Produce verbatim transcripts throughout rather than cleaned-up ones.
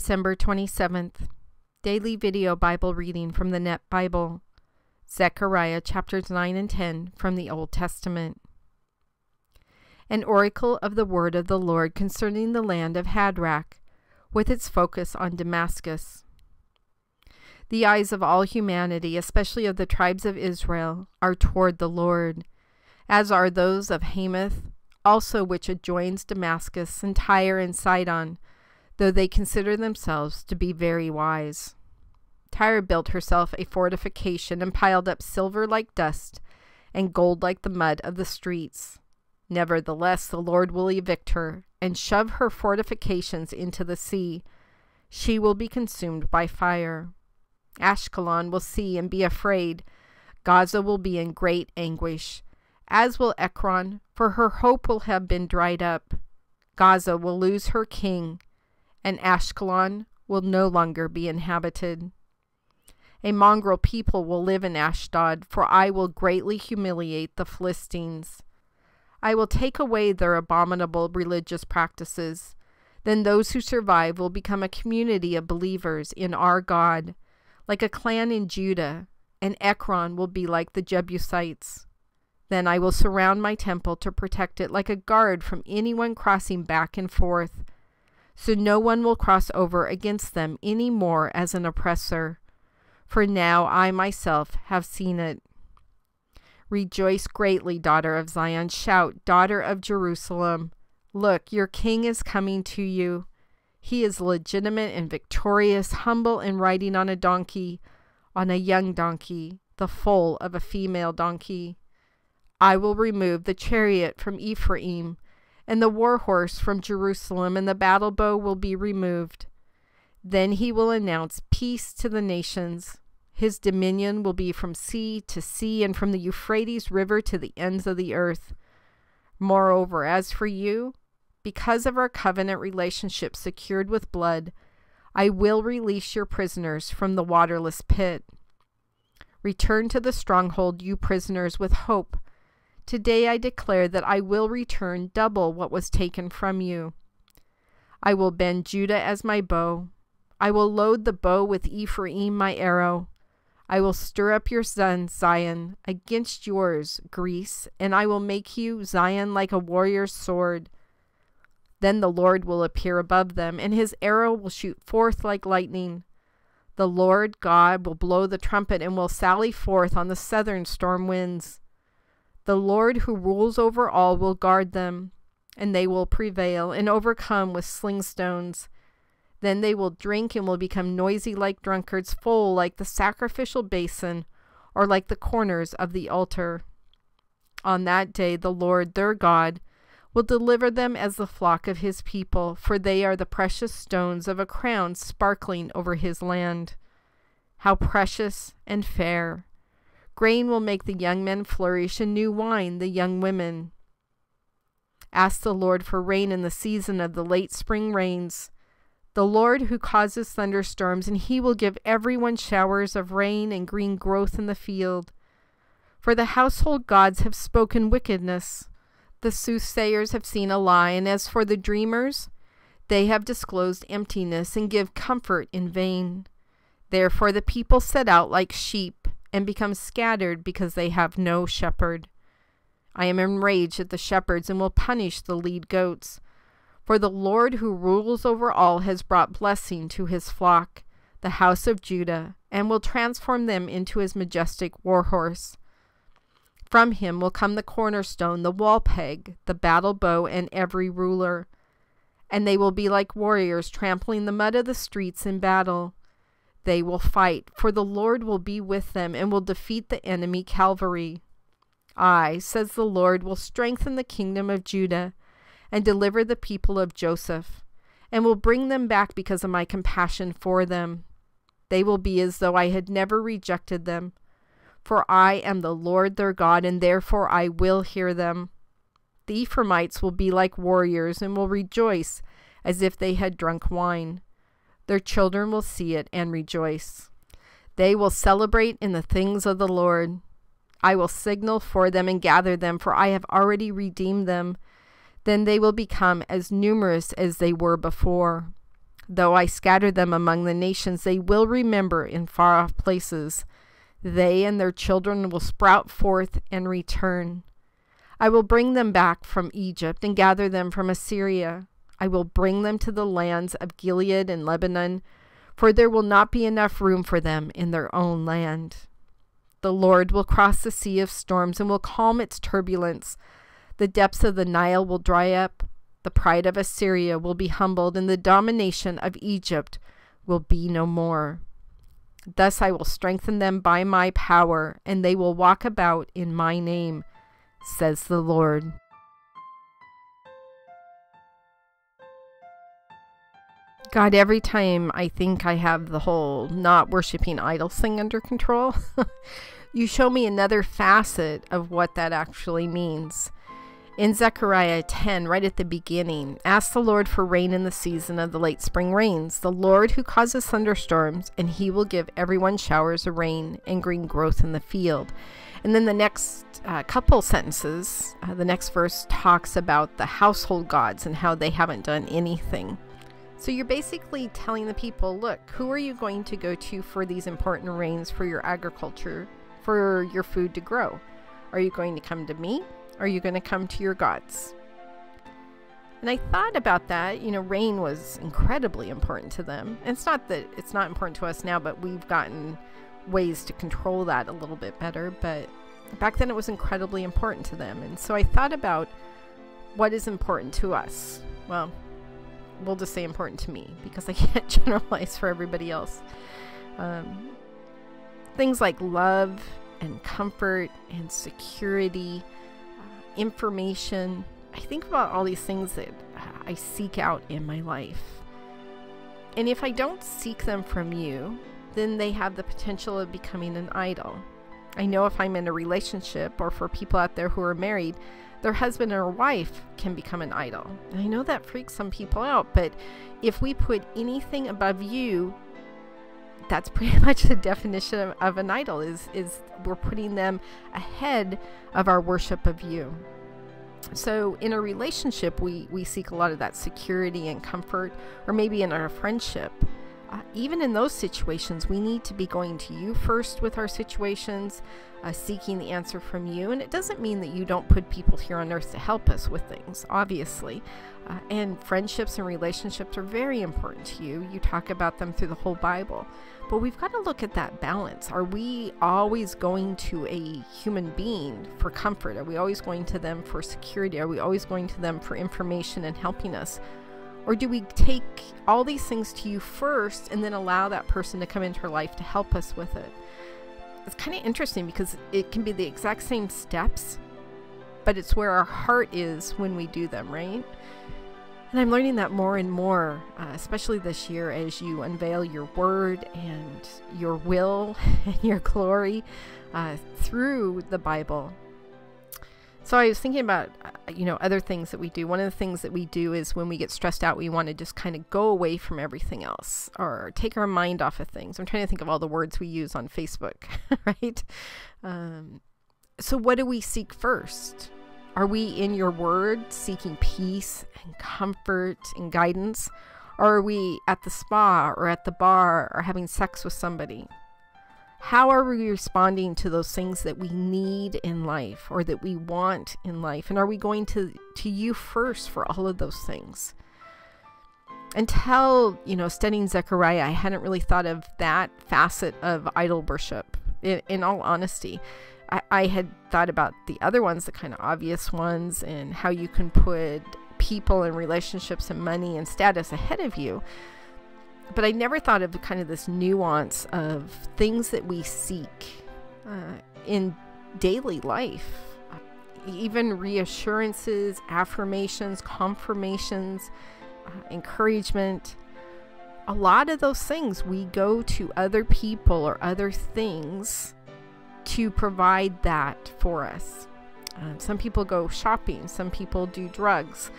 December twenty-seventh, Daily Video Bible Reading from the N E T Bible, Zechariah chapters nine and ten from the Old Testament. An oracle of the word of the Lord concerning the land of Hadrach, with its focus on Damascus. The eyes of all humanity, especially of the tribes of Israel, are toward the Lord, as are those of Hamath, also which adjoins Damascus, and Tyre and Sidon, though they consider themselves to be very wise. Tyre built herself a fortification and piled up silver like dust and gold like the mud of the streets. Nevertheless, the Lord will evict her and shove her fortifications into the sea. She will be consumed by fire. Ashkelon will see and be afraid. Gaza will be in great anguish, as will Ekron, for her hope will have been dried up. Gaza will lose her king, and Ashkelon will no longer be inhabited. A mongrel people will live in Ashdod, for I will greatly humiliate the Philistines. I will take away their abominable religious practices. Then those who survive will become a community of believers in our God, like a clan in Judah, and Ekron will be like the Jebusites. Then I will surround my temple to protect it like a guard from anyone crossing back and forth, so no one will cross over against them any more as an oppressor. For now I myself have seen it. Rejoice greatly, daughter of Zion. Shout, daughter of Jerusalem. Look, your king is coming to you. He is legitimate and victorious, humble and riding on a donkey, on a young donkey, the foal of a female donkey. I will remove the chariot from Ephraim, and the war horse from Jerusalem, and the battle bow will be removed. Then he will announce peace to the nations. His dominion will be from sea to sea, and from the Euphrates River to the ends of the earth. Moreover, as for you, because of our covenant relationship secured with blood, I will release your prisoners from the waterless pit. Return to the stronghold, you prisoners, with hope. Today I declare that I will return double what was taken from you. I will bend Judah as my bow. I will load the bow with Ephraim, my arrow. I will stir up your son, Zion, against yours, Greece, and I will make you, Zion, like a warrior's sword. Then the Lord will appear above them, and his arrow will shoot forth like lightning. The Lord God will blow the trumpet and will sally forth on the southern storm winds. The Lord who rules over all will guard them, and they will prevail and overcome with sling stones. Then they will drink and will become noisy like drunkards, full like the sacrificial basin, or like the corners of the altar. On that day the Lord their God will deliver them as the flock of his people, for they are the precious stones of a crown sparkling over his land. How precious and fair! Grain will make the young men flourish, and new wine the young women. Ask the Lord for rain in the season of the late spring rains, the Lord who causes thunderstorms, and he will give everyone showers of rain and green growth in the field. For the household gods have spoken wickedness. The soothsayers have seen a lie, and as for the dreamers, they have disclosed emptiness and give comfort in vain. Therefore the people set out like sheep and become scattered because they have no shepherd. I am enraged at the shepherds and will punish the lead goats. For the Lord who rules over all has brought blessing to his flock, the house of Judah, and will transform them into his majestic war horse. From him will come the cornerstone, the wall peg, the battle bow, and every ruler. And they will be like warriors trampling the mud of the streets in battle. They will fight, for the Lord will be with them and will defeat the enemy cavalry. I, says the Lord, will strengthen the kingdom of Judah and deliver the people of Joseph, and will bring them back because of my compassion for them. They will be as though I had never rejected them, for I am the Lord their God, and therefore I will hear them. The Ephraimites will be like warriors, and will rejoice as if they had drunk wine. Their children will see it and rejoice. They will celebrate in the things of the Lord. I will signal for them and gather them, for I have already redeemed them. Then they will become as numerous as they were before. Though I scatter them among the nations, they will remember in far-off places. They and their children will sprout forth and return. I will bring them back from Egypt and gather them from Assyria. I will bring them to the lands of Gilead and Lebanon, for there will not be enough room for them in their own land. The Lord will cross the sea of storms and will calm its turbulence. The depths of the Nile will dry up. The pride of Assyria will be humbled, and the domination of Egypt will be no more. Thus I will strengthen them by my power, and they will walk about in my name, says the Lord. God, every time I think I have the whole not worshiping idols thing under control, you show me another facet of what that actually means. In Zechariah ten, right at the beginning, ask the Lord for rain in the season of the late spring rains, the Lord who causes thunderstorms, and he will give everyone showers of rain and green growth in the field. And then the next uh, couple sentences, uh, the next verse talks about the household gods and how they haven't done anything. So you're basically telling the people, look, who are you going to go to for these important rains for your agriculture, for your food to grow? Are you going to come to me? Are you going to come to your gods? And I thought about that. You know, rain was incredibly important to them. And it's not that it's not important to us now, but we've gotten ways to control that a little bit better. But back then it was incredibly important to them. And so I thought about what is important to us. Well, we'll just say important to me because I can't generalize for everybody else. Um, things like love and comfort and security, uh, information. I think about all these things that I seek out in my life. And if I don't seek them from you, then they have the potential of becoming an idol. I know if I'm in a relationship, or for people out there who are married, their husband or wife can become an idol. And I know that freaks some people out, but if we put anything above you, that's pretty much the definition of, of an idol, is, is we're putting them ahead of our worship of you. So in a relationship, we, we seek a lot of that security and comfort, or maybe in our friendship. Uh, even in those situations, we need to be going to you first with our situations, uh, seeking the answer from you. And it doesn't mean that you don't put people here on earth to help us with things, obviously. Uh, and friendships and relationships are very important to you. You talk about them through the whole Bible. But we've got to look at that balance. Are we always going to a human being for comfort? Are we always going to them for security? Are we always going to them for information and helping us? Or do we take all these things to you first and then allow that person to come into our life to help us with it? It's kind of interesting because it can be the exact same steps, but it's where our heart is when we do them, right? And I'm learning that more and more, uh, especially this year as you unveil your word and your will and your glory uh, through the Bible. So I was thinking about, you know, other things that we do. One of the things that we do is when we get stressed out, we want to just kind of go away from everything else or take our mind off of things. I'm trying to think of all the words we use on Facebook, right? Um, so what do we seek first? Are we in your word seeking peace and comfort and guidance? Or are we at the spa or at the bar or having sex with somebody? How are we responding to those things that we need in life or that we want in life? And are we going to, to you first for all of those things? Until, you know, studying Zechariah, I hadn't really thought of that facet of idol worship, in, in all honesty. I, I had thought about the other ones, the kind of obvious ones, and how you can put people and relationships and money and status ahead of you. But I never thought of kind of this nuance of things that we seek uh, in daily life, even reassurances, affirmations, confirmations, uh, encouragement. A lot of those things we go to other people or other things to provide that for us. Um, some people go shopping, some people do drugs.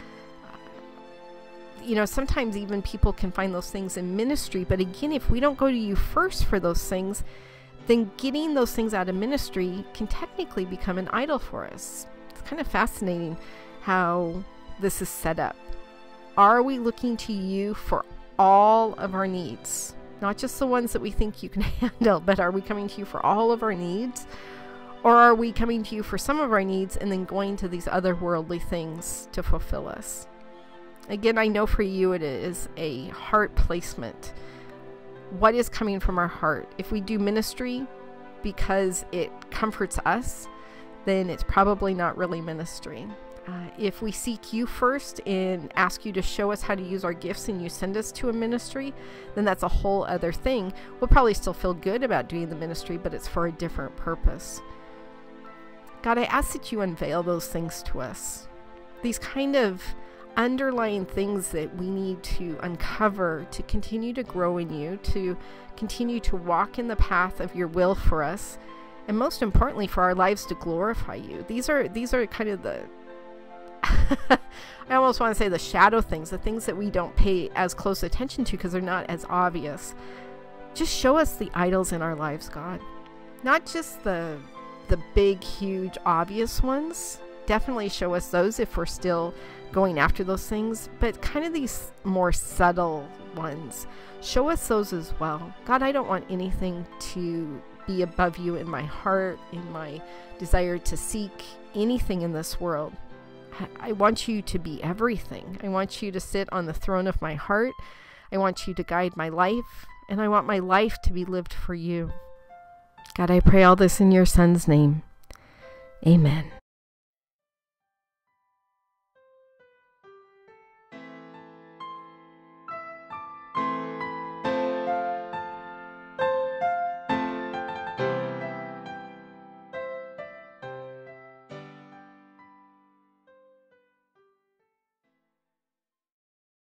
You know, sometimes even people can find those things in ministry. But again, if we don't go to you first for those things, then getting those things out of ministry can technically become an idol for us. It's kind of fascinating how this is set up. Are we looking to you for all of our needs, not just the ones that we think you can handle, but are we coming to you for all of our needs? Or are we coming to you for some of our needs and then going to these other worldly things to fulfill us? Again, I know for you it is a heart placement. What is coming from our heart? If we do ministry because it comforts us, then it's probably not really ministry. Uh, if we seek you first and ask you to show us how to use our gifts and you send us to a ministry, then that's a whole other thing. We'll probably still feel good about doing the ministry, but it's for a different purpose. God, I ask that you unveil those things to us. These kind of underlying things that we need to uncover to continue to grow in you, to continue to walk in the path of your will for us, and most importantly, for our lives to glorify you. These are, these are kind of the, I almost want to say the shadow things, the things that we don't pay as close attention to because they're not as obvious. Just show us the idols in our lives, God. Not just the the big, huge, obvious ones. Definitely show us those if we're still going after those things, but kind of these more subtle ones. Show us those as well. God, I don't want anything to be above you in my heart, in my desire to seek anything in this world. I want you to be everything. I want you to sit on the throne of my heart. I want you to guide my life, and I want my life to be lived for you. God, I pray all this in your Son's name. Amen.